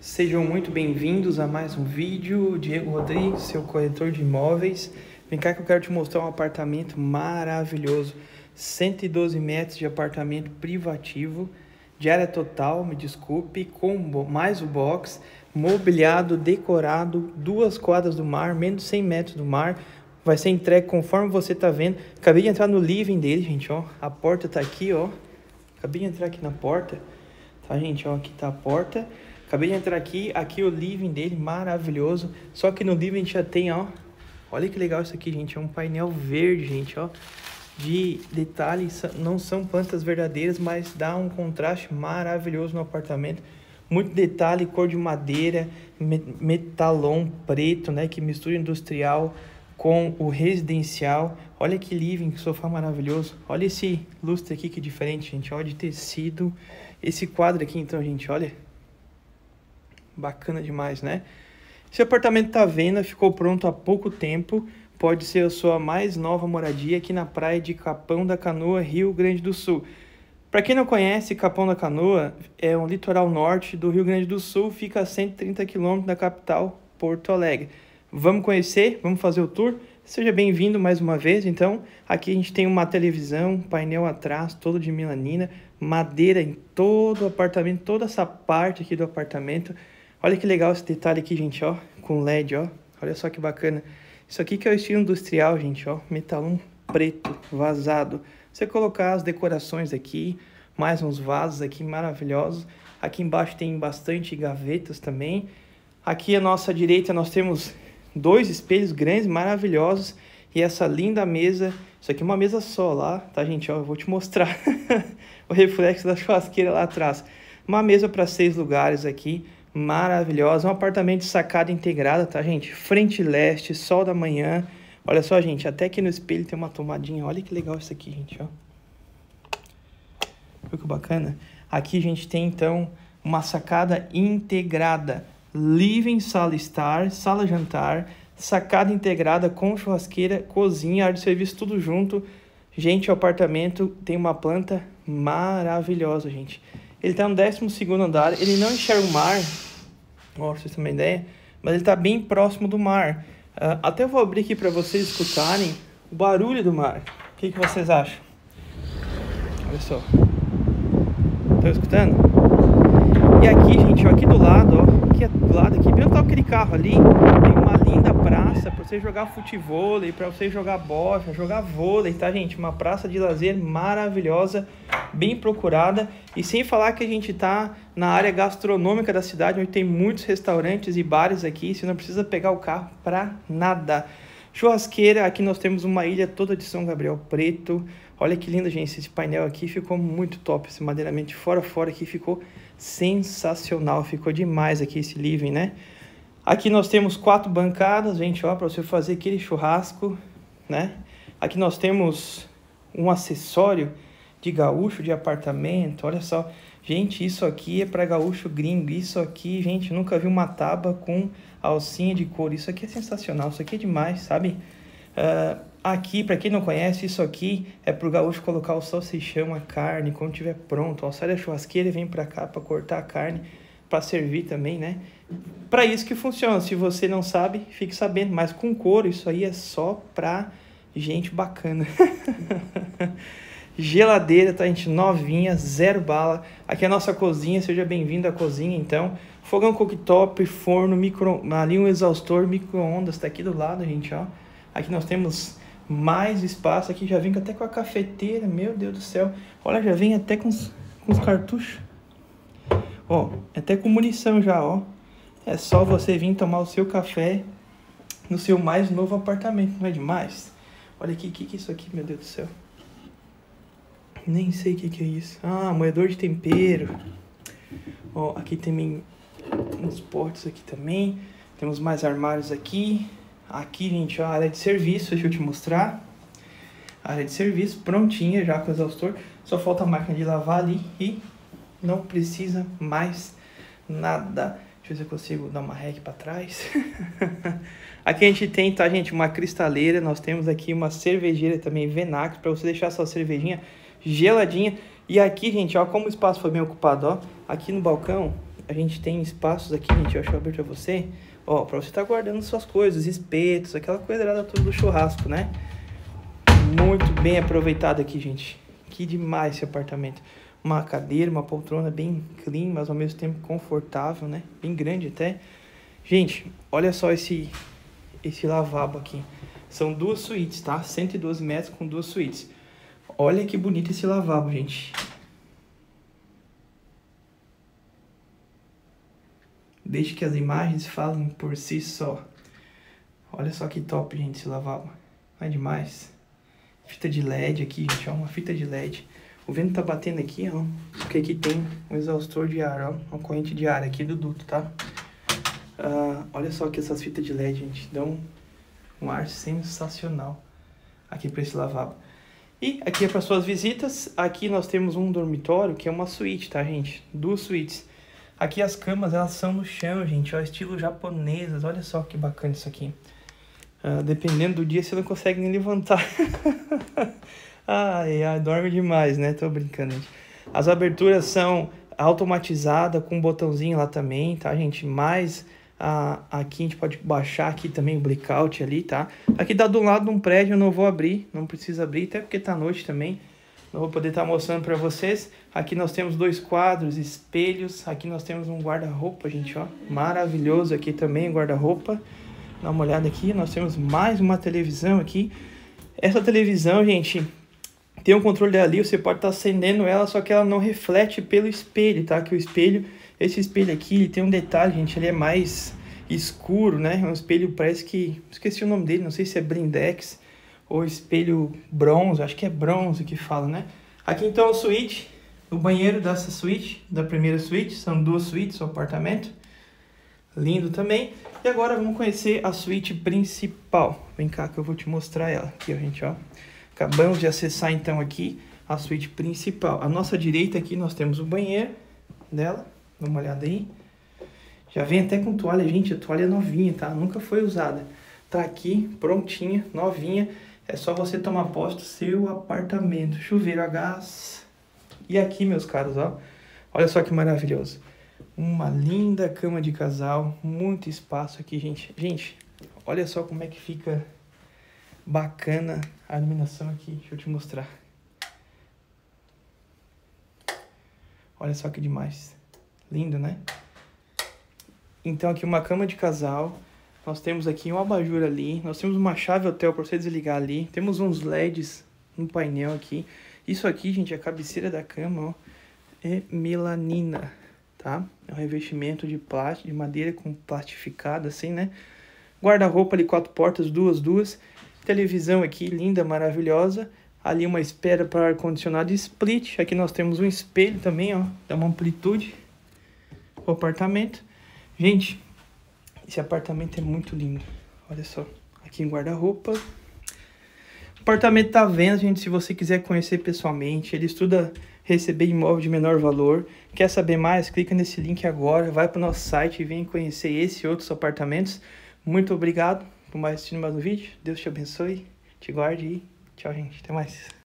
Sejam muito bem-vindos a mais um vídeo. Diego Rodrigues, seu corretor de imóveis. Vem cá que eu quero te mostrar um apartamento maravilhoso. 112 metros de apartamento privativo, de área total, me desculpe, com mais o box, mobiliado, decorado, 2 quadras do mar, menos 100 metros do mar. Vai ser entregue conforme você tá vendo. Acabei de entrar no living dele, gente, ó. A porta tá aqui, ó. Acabei de entrar aqui na porta. Tá, gente, ó. Aqui tá a porta. Acabei de entrar aqui. Aqui o living dele, maravilhoso. Só que no living a gente já tem, ó. Olha que legal isso aqui, gente. É um painel verde, gente, ó. De detalhes. Não são plantas verdadeiras, mas dá um contraste maravilhoso no apartamento. Muito detalhe, cor de madeira, metalon preto, né? Que mistura industrial com o residencial. Olha que living, que sofá maravilhoso. Olha esse lustre aqui que é diferente, gente. Olha de tecido. Esse quadro aqui, então, gente, olha. Bacana demais, né? Esse apartamento tá à venda, ficou pronto há pouco tempo. Pode ser a sua mais nova moradia aqui na praia de Capão da Canoa, Rio Grande do Sul. Para quem não conhece, Capão da Canoa é um litoral norte do Rio Grande do Sul. Fica a 130 km da capital, Porto Alegre. Vamos conhecer, vamos fazer o tour. Seja bem-vindo mais uma vez. Então, aqui a gente tem uma televisão, painel atrás, todo de melanina, madeira em todo o apartamento, toda essa parte aqui do apartamento. Olha que legal esse detalhe aqui, gente, ó, com LED, ó. Olha só que bacana. Isso aqui que é o estilo industrial, gente, ó, metalão preto, vazado. Você colocar as decorações aqui, mais uns vasos aqui maravilhosos. Aqui embaixo tem bastante gavetas também. Aqui à nossa direita nós temos 2 espelhos grandes, maravilhosos. E essa linda mesa. Isso aqui é uma mesa só lá, tá, gente? Ó, eu vou te mostrar o reflexo da churrasqueira lá atrás. Uma mesa para 6 lugares aqui, maravilhosa. Um apartamento de sacada integrada, tá, gente? Frente leste, sol da manhã. Olha só, gente, até aqui no espelho tem uma tomadinha. Olha que legal isso aqui, gente, ó. Viu que bacana? Aqui a gente tem, então, uma sacada integrada. Living, sala estar, sala jantar, sacada integrada com churrasqueira, cozinha, área de serviço, tudo junto. Gente, o apartamento tem uma planta maravilhosa, gente. Ele tá no 12º andar, ele não enxerga o mar, ó, pra vocês terem uma ideia, mas ele tá bem próximo do mar. Até eu vou abrir aqui para vocês escutarem o barulho do mar. O que que vocês acham? Olha só. Estão escutando? E aqui, gente, ó, aqui do lado, ó. Do lado aqui, bem onde tá aquele carro ali, tem uma linda praça para você jogar futevôlei, para você jogar bocha, jogar vôlei, tá, gente? Uma praça de lazer maravilhosa, bem procurada. E sem falar que a gente tá na área gastronômica da cidade, onde tem muitos restaurantes e bares aqui, você não precisa pegar o carro para nada. Churrasqueira, aqui nós temos uma ilha toda de São Gabriel preto. Olha que lindo, gente, esse painel aqui ficou muito top, esse madeiramento de fora aqui ficou sensacional, ficou demais aqui esse living, né? Aqui nós temos 4 bancadas, gente, ó, para você fazer aquele churrasco, né? Aqui nós temos um acessório de gaúcho de apartamento, olha só. Gente, isso aqui é para gaúcho gringo, isso aqui, gente, nunca vi uma tábua com alcinha de couro, isso aqui é sensacional, isso aqui é demais, sabe? Aqui, para quem não conhece, isso aqui é pro gaúcho colocar o salsichão, a carne, quando tiver pronto. Ó, sai da churrasqueira e vem para cá para cortar a carne, para servir também, né? Para isso que funciona. Se você não sabe, fique sabendo. Mas com couro, isso aí é só pra gente bacana. Geladeira, tá, gente? Novinha, 0 bala. Aqui é a nossa cozinha, seja bem-vindo à cozinha, então. Fogão cooktop, forno, micro... ali um exaustor, micro-ondas, tá aqui do lado, gente, ó. Aqui nós temos mais espaço. Aqui já vem até com a cafeteira. Meu Deus do céu. Olha, já vem até com os cartuchos. Ó, até com munição já, ó. É só você vir tomar o seu café no seu mais novo apartamento. Não é demais? Olha aqui, o que que é isso aqui, meu Deus do céu? Nem sei o que que é isso. Ah, moedor de tempero. Ó, aqui tem uns potes aqui também. Temos mais armários aqui. Aqui, gente, ó, a área de serviço, deixa eu te mostrar. A área de serviço prontinha já com o exaustor. Só falta a máquina de lavar ali e não precisa mais nada. Deixa eu ver se eu consigo dar uma rec para trás. Aqui a gente tem, tá, gente, uma cristaleira. Nós temos aqui uma cervejeira também, Venac, para você deixar sua cervejinha geladinha. E aqui, gente, ó, como o espaço foi bem ocupado, ó. Aqui no balcão a gente tem espaços aqui, gente, eu acho que eu abri pra você, ó, pra você tá guardando suas coisas, espetos, aquela coisa toda do churrasco, né? Muito bem aproveitado aqui, gente. Que demais esse apartamento. Uma cadeira, uma poltrona bem clean, mas ao mesmo tempo confortável, né? Bem grande até. Gente, olha só esse lavabo aqui. São duas suítes, tá? 112 metros com duas suítes. Olha que bonito esse lavabo, gente. Desde que as imagens falem por si só. Olha só que top, gente, esse lavabo. Não é demais? Fita de LED aqui, gente, ó, uma fita de LED. O vento tá batendo aqui, ó, porque aqui tem um exaustor de ar, ó, uma corrente de ar aqui do duto, tá? Olha só que essas fitas de LED, gente, dão um ar sensacional aqui pra esse lavabo. E aqui é para suas visitas. Aqui nós temos um dormitório que é uma suíte, tá, gente? Duas suítes. Aqui as camas, elas são no chão, gente, ó, estilo japonesas. Olha só que bacana isso aqui. Dependendo do dia, você não consegue nem levantar. Ai, dorme demais, né? Tô brincando, gente. As aberturas são automatizadas, com um botãozinho lá também, tá, gente? Mas aqui a gente pode baixar aqui também o blackout ali, tá? Aqui dá do lado de um prédio, eu não vou abrir, não precisa abrir, até porque tá noite também. Não vou poder estar mostrando pra vocês. Aqui nós temos dois quadros, espelhos. Aqui nós temos um guarda-roupa, gente, ó. Maravilhoso aqui também, guarda-roupa. Dá uma olhada aqui, nós temos mais uma televisão aqui. Essa televisão, gente, tem um controle ali, você pode estar acendendo ela, só que ela não reflete pelo espelho, tá? Que o espelho, esse espelho aqui, ele tem um detalhe, gente, ele é mais escuro, né? É um espelho, parece que, esqueci o nome dele, não sei se é Blindex ou espelho bronze, acho que é bronze que fala, né? Aqui então a suíte, o banheiro dessa suíte, da primeira suíte, são duas suítes, o apartamento. Lindo também. E agora vamos conhecer a suíte principal. Vem cá que eu vou te mostrar ela. Aqui, ó, gente, ó. Acabamos de acessar, então, aqui a suíte principal. À nossa direita aqui nós temos o banheiro dela. Dá uma olhada aí. Já vem até com toalha, gente. A toalha é novinha, tá? Nunca foi usada. Tá aqui, prontinha, novinha. É só você tomar posse do seu apartamento. Chuveiro a gás. E aqui, meus caros, ó. Olha só que maravilhoso. Uma linda cama de casal, muito espaço aqui, gente. Gente, olha só como é que fica bacana a iluminação aqui. Deixa eu te mostrar. Olha só que demais. Lindo, né? Então aqui uma cama de casal. Nós temos aqui um abajur ali. Nós temos uma chave hotel para você desligar ali. Temos uns LEDs no painel aqui. Isso aqui, gente, é a cabeceira da cama, ó. É melanina, tá? É um revestimento de plástico, de madeira com plastificado, assim, né? Guarda-roupa ali, quatro portas, duas. Televisão aqui, linda, maravilhosa. Ali uma espera para ar-condicionado split. Aqui nós temos um espelho também, ó. Dá uma amplitude. O apartamento. Gente, esse apartamento é muito lindo. Olha só. Aqui em guarda-roupa. O apartamento tá à venda, gente. Se você quiser conhecer pessoalmente, ele estuda... receber imóvel de menor valor. Quer saber mais? Clica nesse link agora, vai para o nosso site e vem conhecer esse e outros apartamentos. Muito obrigado por mais assistir mais um vídeo. Deus te abençoe, te guarde e tchau, gente. Até mais.